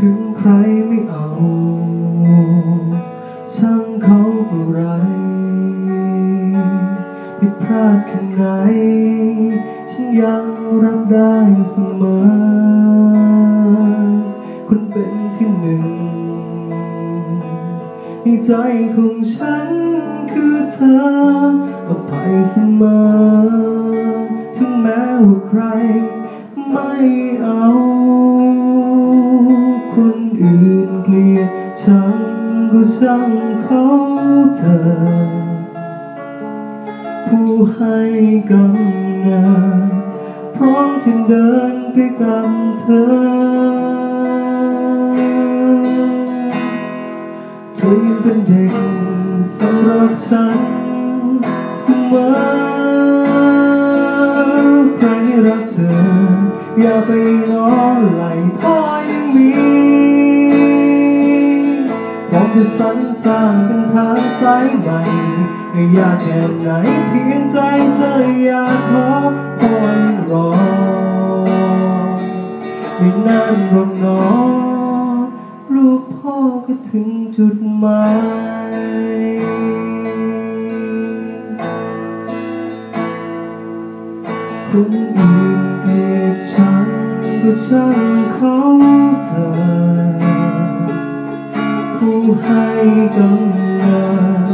ถึงใครไม่เอาช่างเขาอะไรผิดพลาดแค่ไหนฉันยังรักได้เสมอคุณเป็นที่หนึ่งในใจของฉันคือเธออภัยเสมอถึงแม้ว่าใครไม่เอาคนอื่นเกลียดฉันก็ช่างเขาเธอผู้ให้กำเนิดพร้อมจะเดินไปกับเธอเธอยังเป็นเด็กสำหรับฉันเสมอใครรักเธออย่าไปง้อไหลพ่อยังมีพร้อมจะสรรสร้างเป็นทางสายใหม่ไม่ยากแค่ไหนเพียงใจเธออย่าท้อพ่อยังรอไม่นานหรอกหนอลูกพ่อก็ถึงจุดหมายคนอื่นเกลียดฉันก็ช่างเขาเธอผู้ให้กำเนิด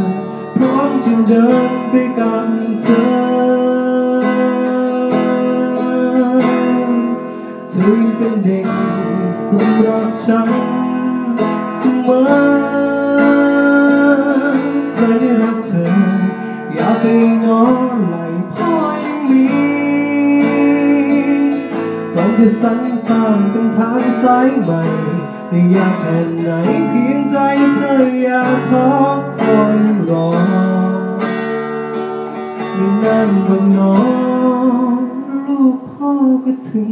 พร้อมจะเดินไปกับเธอเธอยังเป็นเด็กสำหรับฉันเสมอใครได้รักเธออย่าไปง้อไหลพ่อยังมีหวังจะสรรสร้างเป็นทางสายใหม่ไม่ยากแค่ไหนเพียงใจเธออย่าท้อคอยรอไม่นานวันน้องลูกพ่อก็ถึง